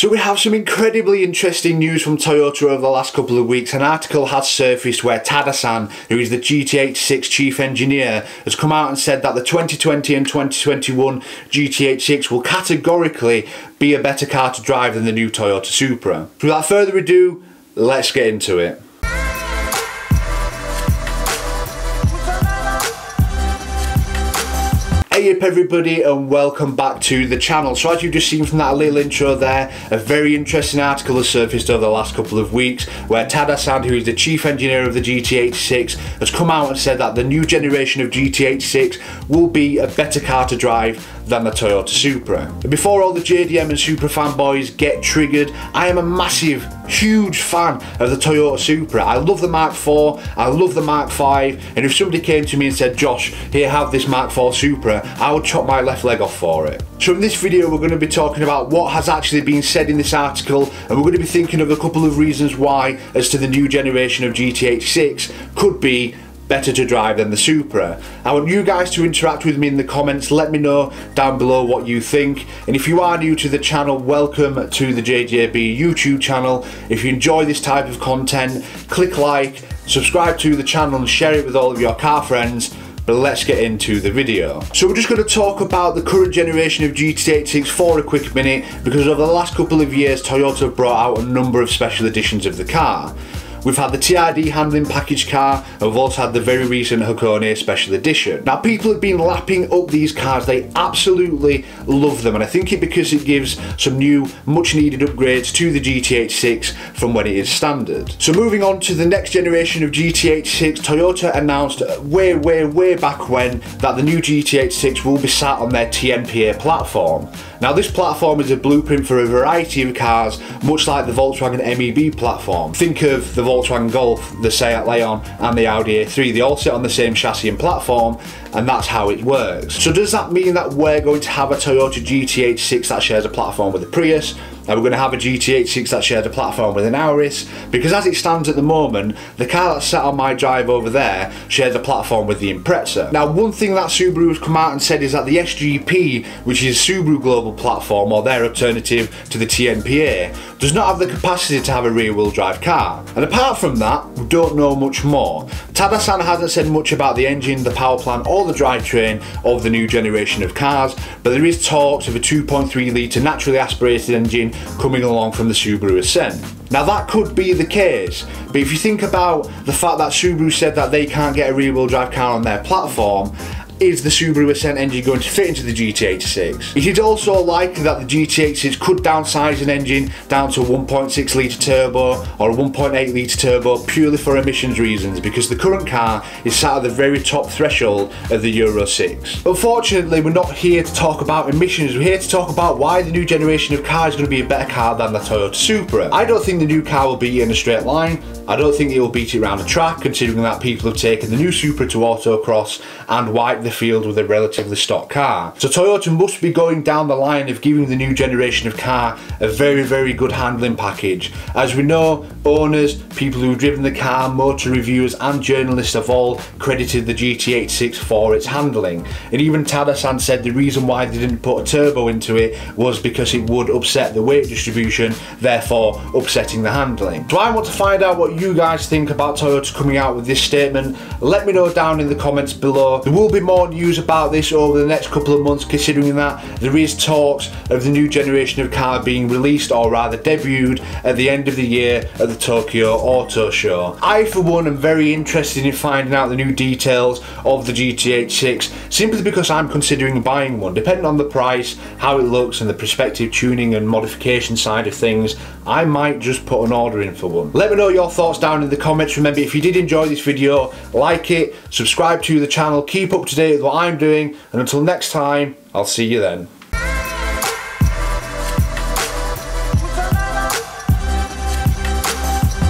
So we have some incredibly interesting news from Toyota over the last couple of weeks. An article has surfaced where Tada San, who is the GT86 chief engineer, has come out and said that the 2020 and 2021 GT86 will categorically be a better car to drive than the new Toyota Supra. So without further ado, let's get into it. Hey up everybody, and welcome back to the channel. So as you've just seen from that little intro there, a very interesting article has surfaced over the last couple of weeks where Tada San, who is the chief engineer of the GT86, has come out and said that the new generation of GT86 will be a better car to drive than the Toyota Supra. And before all the JDM and Supra fanboys get triggered, I am a massive, huge fan of the Toyota Supra. I love the Mark 4, I love the Mark 5, and if somebody came to me and said, Josh, here, have this Mark 4 Supra, I would chop my left leg off for it. So in this video we're going to be talking about what has actually been said in this article, and we're going to be thinking of a couple of reasons why as to the new generation of GT86 could be better to drive than the Supra. I want you guys to interact with me in the comments, let me know down below what you think, and if you are new to the channel, welcome to the JJB YouTube channel. If you enjoy this type of content, click like, subscribe to the channel and share it with all of your car friends. But let's get into the video. So we're just going to talk about the current generation of GT86 for a quick minute, because over the last couple of years Toyota have brought out a number of special editions of the car. We've had the TRD handling package car, and we've also had the very recent Hakone special edition. Now people have been lapping up these cars, they absolutely love them, and I think it's because it gives some new much needed upgrades to the GT86 from when it is standard. So moving on to the next generation of GT86, Toyota announced way back when that the new GT86 will be sat on their TMPA platform. Now this platform is a blueprint for a variety of cars, much like the Volkswagen MEB platform. Think of the Volkswagen Golf, the Seat Leon and the Audi A3, they all sit on the same chassis and platform, and that's how it works. So does that mean that we're going to have a Toyota GT86 that shares a platform with a Prius? And we're going to have a GT86 that shares a platform with an Auris? Because as it stands at the moment, the car that's sat on my drive over there shares a platform with the Impreza. Now one thing that Subaru has come out and said is that the SGP, which is Subaru Global Platform, or their alternative to the TMPA, does not have the capacity to have a rear wheel drive car. And apart from that, we don't know much more. Tada San hasn't said much about the engine, the power plant or the drivetrain of the new generation of cars, but there is talks of a 2.3 litre naturally aspirated engine coming along from the Subaru Ascent. Now that could be the case, but if you think about the fact that Subaru said that they can't get a rear wheel drive car on their platform, is the Subaru Ascent engine going to fit into the GT86? It is also likely that the GT86 could downsize an engine down to a 1.6 litre turbo or a 1.8 litre turbo purely for emissions reasons, because the current car is sat at the very top threshold of the Euro 6. Unfortunately, we're not here to talk about emissions, we're here to talk about why the new generation of car is going to be a better car than the Toyota Supra. I don't think the new car will beat it in a straight line, I don't think it will beat it around a track, considering that people have taken the new Supra to autocross and wiped the field with a relatively stock car. So Toyota must be going down the line of giving the new generation of car a very good handling package. As we know, owners, people who've driven the car, motor reviewers and journalists have all credited the GT86 for its handling, and even Tada San said the reason why they didn't put a turbo into it was because it would upset the weight distribution, therefore upsetting the handling. So I want to find out what you guys think about Toyota coming out with this statement. Let me know down in the comments below. There will be more news about this over the next couple of months, considering that there is talks of the new generation of car being released, or rather debuted, at the end of the year at the Tokyo Auto Show. I for one am very interested in finding out the new details of the GT86, simply because I'm considering buying one. Depending on the price, how it looks and the prospective tuning and modification side of things, I might just put an order in for one. Let me know your thoughts down in the comments. Remember, if you did enjoy this video, like it, subscribe to the channel, keep up to date with what I'm doing, and until next time, I'll see you then.